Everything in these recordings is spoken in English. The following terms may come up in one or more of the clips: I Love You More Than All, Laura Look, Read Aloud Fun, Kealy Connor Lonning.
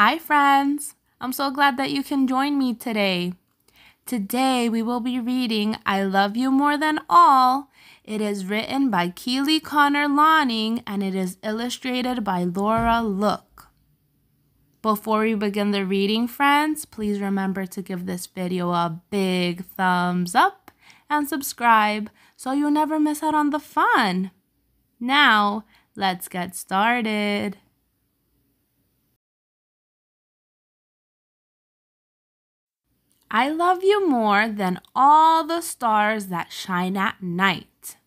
Hi friends! I'm so glad that you can join me today. Today we will be reading I Love You More Than All. It is written by Kealy Connor Lonning and it is illustrated by Laura Look. Before we begin the reading, friends, please remember to give this video a big thumbs up and subscribe so you never miss out on the fun. Now, let's get started. I love you more than all the stars that shine at night,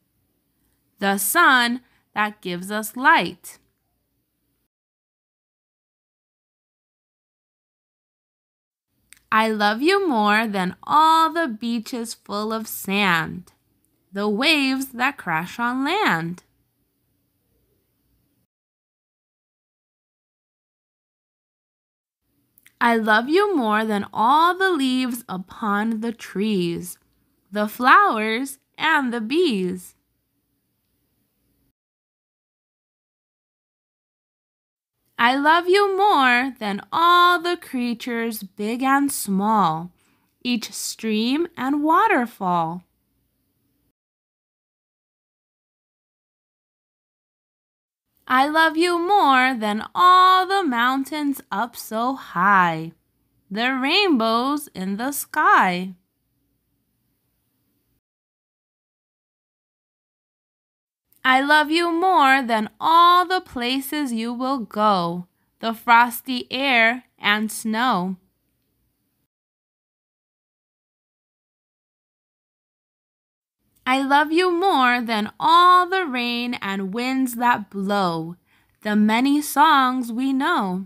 the sun that gives us light. I love you more than all the beaches full of sand, the waves that crash on land. I love you more than all the leaves upon the trees, the flowers, and the bees. I love you more than all the creatures big and small, each stream and waterfall. I love you more than all the mountains up so high, the rainbows in the sky. I love you more than all the places you will go, the frosty air and snow. I love you more than all the rain and winds that blow, the many songs we know.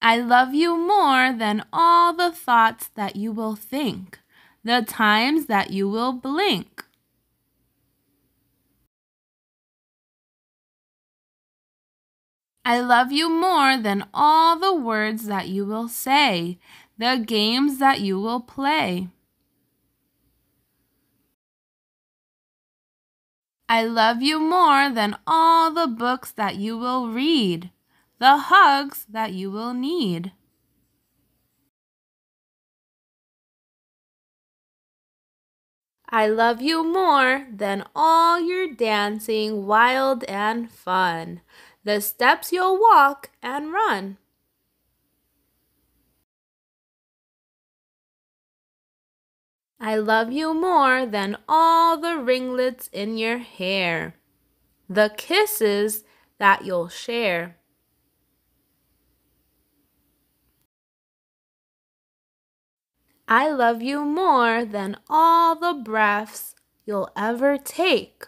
I love you more than all the thoughts that you will think, the times that you will blink. I love you more than all the words that you will say, the games that you will play. I love you more than all the books that you will read, the hugs that you will need. I love you more than all your dancing, wild and fun, the steps you'll walk and run. I love you more than all the ringlets in your hair, the kisses that you'll share. I love you more than all the breaths you'll ever take,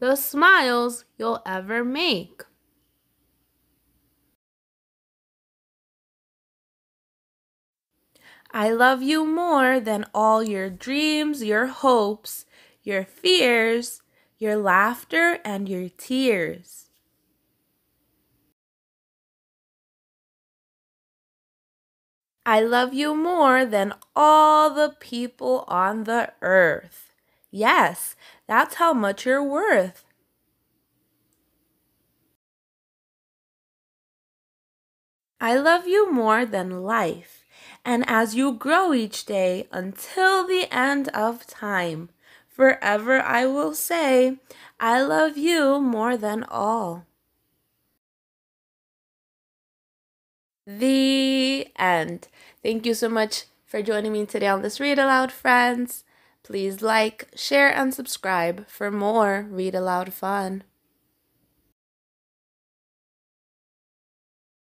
the smiles you'll ever make. I love you more than all your dreams, your hopes, your fears, your laughter, and your tears. I love you more than all the people on the earth. Yes, that's how much you're worth. I love you more than life, and as you grow each day until the end of time, forever I will say, I love you more than all. The end. Thank you so much for joining me today on this Read Aloud, friends. Please like, share, and subscribe for more Read Aloud Fun.